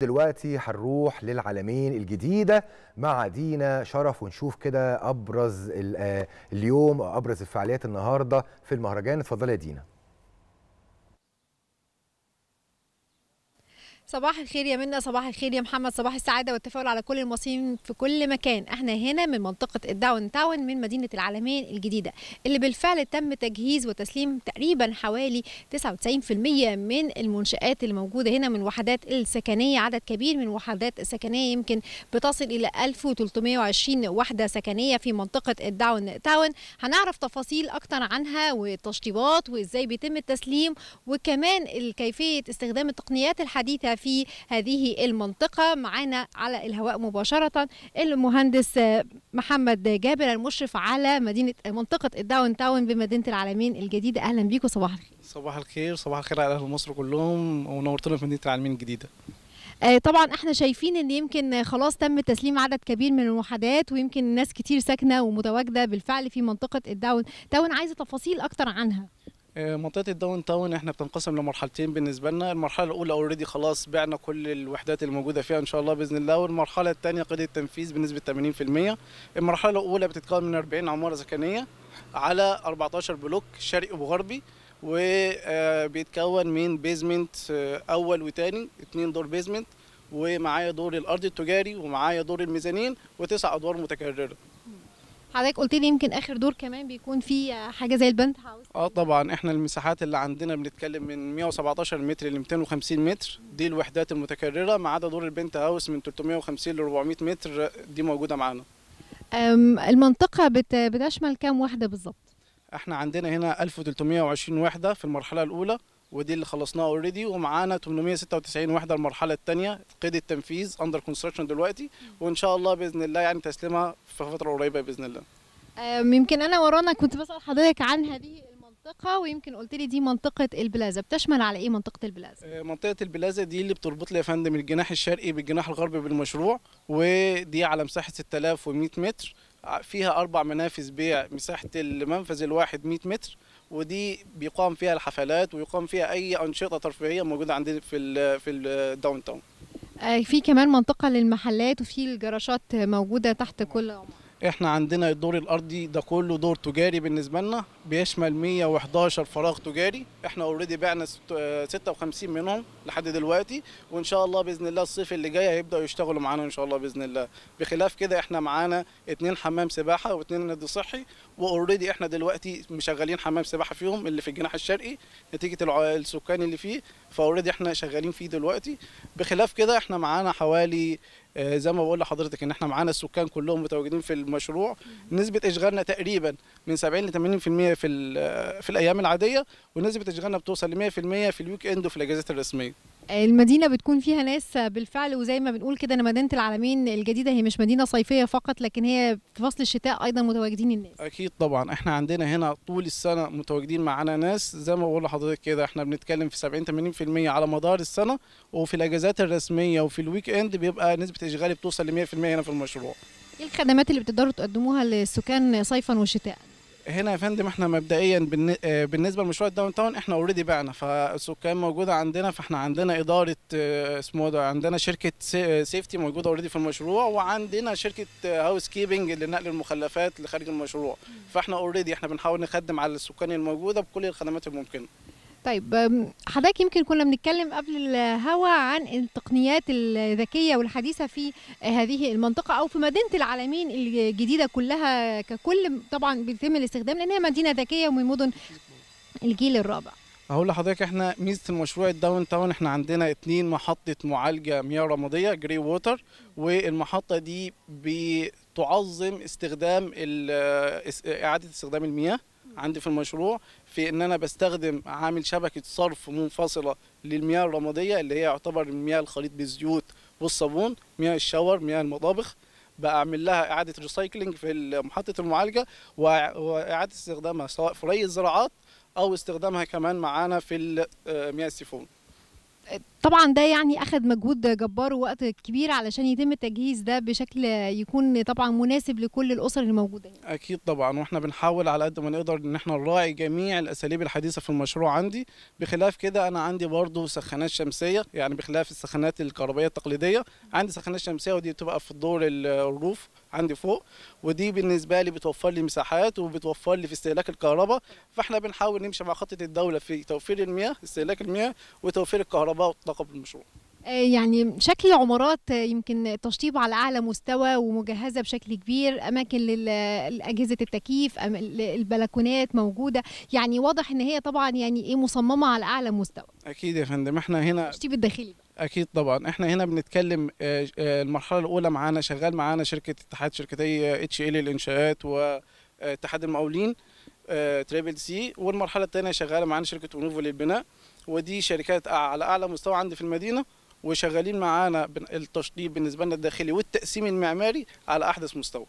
دلوقتي هنروح للعلمين الجديدة مع دينا شرف ونشوف كده أبرز اليوم أو أبرز الفعاليات النهاردة في المهرجان. اتفضلي يا دينا. صباح الخير يا منى، صباح الخير يا محمد، صباح السعاده والتفاؤل على كل المصريين في كل مكان. احنا هنا من منطقه الداون تاون من مدينه العلمين الجديده، اللي بالفعل تم تجهيز وتسليم تقريبا حوالي 99% من المنشآت اللي موجوده هنا من وحدات السكنيه. عدد كبير من الوحدات السكنيه يمكن بتصل الى 1320 وحده سكنيه في منطقه الداون تاون. هنعرف تفاصيل اكتر عنها والتشطيبات وازاي بيتم التسليم، وكمان كيفيه استخدام التقنيات الحديثه في هذه المنطقة. معانا على الهواء مباشرة المهندس محمد جابر المشرف على مدينة منطقة الداون تاون بمدينة العلمين الجديدة. أهلا بيكم، صباح الخير. صباح الخير، صباح الخير على أهل مصر كلهم، ونورتونا في مدينة العلمين الجديدة. طبعا احنا شايفين ان يمكن خلاص تم تسليم عدد كبير من الوحدات، ويمكن الناس كتير ساكنة ومتواجدة بالفعل في منطقة الداون تاون. عايزة تفاصيل أكتر عنها. منطقه الداون تاون احنا بتنقسم لمرحلتين بالنسبه لنا. المرحله الاولى اوريدي خلاص بعنا كل الوحدات اللي موجوده فيها ان شاء الله باذن الله، والمرحله الثانيه قيد التنفيذ بنسبه 80%. المرحله الاولى بتتكون من 40 عماره سكنيه على 14 بلوك شرقي وغربي، وبيتكون من بيزمنت اول وثاني، 2 دور بيزمنت، ومعايا دور الارض التجاري، ومعايا دور الميزانين، و9 ادوار متكرره. حضرتك قلت لي يمكن اخر دور كمان بيكون فيه حاجه زي البنت هاوس. طبعا احنا المساحات اللي عندنا بنتكلم من 117 متر ل 250 متر، دي الوحدات المتكرره، ما عدا دور البنت هاوس من 350 ل 400 متر، دي موجوده معانا. المنطقه بتشمل كام وحده بالظبط؟ احنا عندنا هنا 1320 وحده في المرحله الاولى، ودي اللي خلصناها اوريدي، ومعانا 896 وحده المرحله الثانيه قيد التنفيذ اندر كونستراكشن دلوقتي، وان شاء الله باذن الله يعني تسليمها في فتره قريبه باذن الله. يمكن انا ورانا كنت بسال حضرتك عن هذه المنطقه، ويمكن قلت لي دي منطقه البلازا، بتشمل على ايه منطقه البلازا؟ منطقه البلازا دي اللي بتربط لي يا فندم الجناح الشرقي بالجناح الغربي بالمشروع، ودي على مساحه 6100 متر، فيها 4 منافذ بيع، مساحه المنفذ الواحد 100 متر، ودي بيقام فيها الحفلات ويقام فيها اي انشطه ترفيهيه موجوده عندنا في الداون تاون. في كمان منطقه للمحلات، وفي الجراشات موجوده تحت كل عماره. احنا عندنا الدور الارضي ده كله دور تجاري بالنسبه لنا، بيشمل 111 فراغ تجاري، احنا اوريدي بعنا 56 منهم لحد دلوقتي، وان شاء الله باذن الله الصيف اللي جاي هيبداوا يشتغلوا معانا ان شاء الله باذن الله. بخلاف كده احنا معانا 2 حمام سباحه و2 نادي صحي، واوريدي احنا دلوقتي مشغلين حمام سباحه فيهم اللي في الجناح الشرقي نتيجه السكان اللي فيه، فاوريدي احنا شغالين فيه دلوقتي. بخلاف كده احنا معانا حوالي زي ما بقول لحضرتك ان احنا معانا السكان كلهم متواجدين في المشروع، نسبه اشغالنا تقريبا من 70 ل 80% في الايام العاديه، ونسبه اشغالنا بتوصل ل 100% في الويك اند وفي الاجازات الرسميه. المدينه بتكون فيها ناس بالفعل، وزي ما بنقول كده ان مدينه العلمين الجديده هي مش مدينه صيفيه فقط، لكن هي في فصل الشتاء ايضا متواجدين الناس. اكيد طبعا احنا عندنا هنا طول السنه متواجدين معانا ناس، زي ما بقول لحضرتك كده احنا بنتكلم في 70 80% على مدار السنه، وفي الاجازات الرسميه وفي الويك اند بيبقى نسبه اشغالي بتوصل ل 100% هنا في المشروع. ايه الخدمات اللي بتقدروا تقدموها للسكان صيفا وشتاء؟ هنا يا فندم احنا مبدئيا بالنسبه لمشروع الداون تاون احنا اوريدي بعنا، فالسكان موجوده عندنا، فاحنا عندنا اداره اسمه ده، عندنا شركه سيفتي موجوده اوريدي في المشروع، وعندنا شركه هاوس كيبنج لنقل المخلفات لخارج المشروع، فاحنا اوريدي احنا بنحاول نخدم على السكان الموجوده بكل الخدمات الممكنه. طيب حضرتك يمكن كنا بنتكلم قبل الهوا عن التقنيات الذكيه والحديثه في هذه المنطقه او في مدينه العلمين الجديده كلها ككل، طبعا بيتم الاستخدام لانها مدينه ذكيه ومن مدن الجيل الرابع. هقول لحضرتك احنا ميزه المشروع الداون تاون احنا عندنا 2 محطه معالجه مياه رماديه جري ووتر، والمحطه دي بتعظم استخدام اعاده استخدام المياه عندي في المشروع، في ان انا بستخدم عامل شبكه صرف منفصله للمياه الرماديه اللي هي يعتبر مياه الخليط بالزيوت والصابون، مياه الشاور، مياه المطابخ، بعمل لها اعاده ريسايكلينج في محطه المعالجه، واعاده استخدامها سواء في ري الزراعات او استخدامها كمان معانا في مياه السيفون. طبعا ده يعني اخذ مجهود جبار ووقت كبير علشان يتم التجهيز ده بشكل يكون طبعا مناسب لكل الاسر الموجوده هنا. اكيد طبعا، واحنا بنحاول على قد ما نقدر ان احنا نراعي جميع الاساليب الحديثه في المشروع. عندي بخلاف كده انا عندي برضو سخانات شمسيه، يعني بخلاف السخانات الكهربائيه التقليديه عندي سخانات شمسيه، ودي بتبقى في الدور الروف عندي فوق، ودي بالنسبه لي بتوفر لي مساحات وبتوفر لي في استهلاك الكهرباء. فاحنا بنحاول نمشي مع خطه الدوله في توفير المياه، استهلاك المياه، وتوفير الكهرباء والطاقه بالمشروع. يعني شكل العمارات يمكن التشطيب على اعلى مستوى ومجهزه بشكل كبير، اماكن لاجهزه التكييف، البلكونات موجوده، يعني واضح ان هي طبعا يعني ايه مصممه على اعلى مستوى. اكيد يا فندم، احنا هنا التشطيب الداخلي بقى. اكيد طبعا، احنا هنا بنتكلم المرحله الاولى معانا شغال معانا شركه اتحاد شركتي اتش ال الانشاءات واتحاد المقاولين تريبل سي، والمرحله الثانيه شغاله معانا شركه اونوفو للبناء، ودي شركات على اعلى مستوى عندي في المدينه، وشغالين معانا التشطيب بالنسبه لنا الداخلي والتقسيم المعماري على احدث مستوى.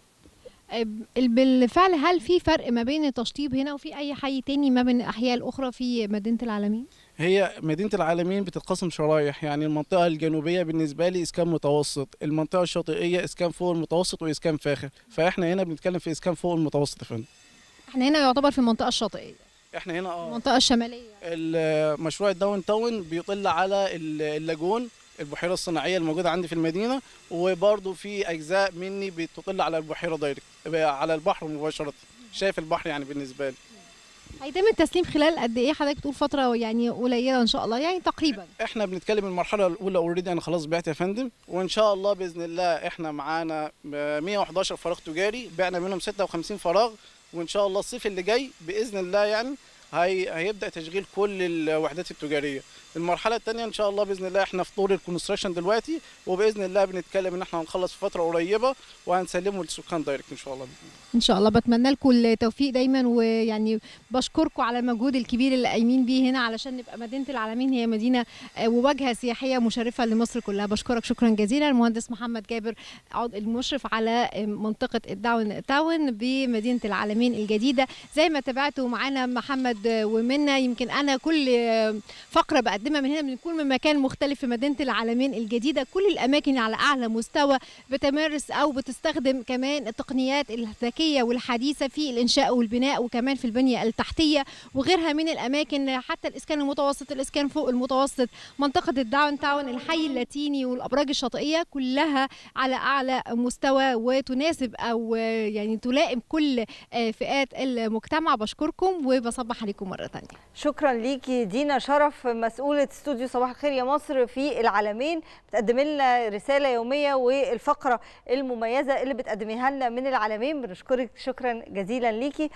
بالفعل هل في فرق ما بين التشطيب هنا وفي اي حي تاني ما بين الاحياء الاخرى في مدينه العلمين؟ هي مدينه العلمين بتتقسم شرايح، يعني المنطقه الجنوبيه بالنسبه لي اسكان متوسط، المنطقه الشاطئيه اسكان فوق المتوسط واسكان فاخر، فاحنا هنا بنتكلم في اسكان فوق المتوسط يا فندم. احنا هنا يعتبر في المنطقه الشاطئيه. احنا هنا المنطقه الشماليه. مشروع الداون تاون بيطل على اللاجون، البحيره الصناعيه الموجوده عندي في المدينه، وبرده في اجزاء مني بتطل على البحيره دايركت على البحر مباشره، شايف البحر يعني بالنسبه لي. هيتم التسليم خلال قد ايه حضرتك؟ تقول فتره يعني قليله ان شاء الله، يعني تقريبا احنا بنتكلم المرحله الاولى اوريدي انا خلاص بعت يا فندم، وان شاء الله باذن الله احنا معانا 111 فراغ تجاري، بعنا منهم 56 فراغ، وان شاء الله الصيف اللي جاي باذن الله يعني هيبدا تشغيل كل الوحدات التجاريه. المرحله الثانيه ان شاء الله باذن الله احنا في طور الكونستراكشن دلوقتي، وباذن الله بنتكلم ان احنا هنخلص في فتره قريبه وهنسلمه للسكان دايركت ان شاء الله. ان شاء الله بتمنى لكم التوفيق دايما، ويعني بشكركم على المجهود الكبير اللي قايمين بيه هنا علشان نبقى مدينه العلمين هي مدينه وواجهه سياحيه مشرفه لمصر كلها. بشكرك شكرا جزيلا المهندس محمد جابر المشرف على منطقه الداون تاون بمدينه العلمين الجديده. زي ما تابعتوا معانا محمد ومنا، يمكن انا كل فقره بقدمها من هنا بنكون من مكان مختلف في مدينه العلمين الجديده، كل الاماكن على اعلى مستوى بتمارس او بتستخدم كمان التقنيات الذكيه والحديثه في الانشاء والبناء، وكمان في البنيه التحتيه وغيرها من الاماكن، حتى الاسكان المتوسط، الاسكان فوق المتوسط، منطقه الداون تاون، الحي اللاتيني والابراج الشاطئيه، كلها على اعلى مستوى وتناسب او يعني تلائم كل فئات المجتمع. بشكركم وبصبح عليكم مره ثانيه. شكرا ليكي دينا شرف، مسؤولة استوديو صباح الخير يا مصر في العلمين، بتقدم لنا رسالة يومية والفقرة المميزة اللي بتقدميها لنا من العلمين. بنشكرك شكرا جزيلا ليكي.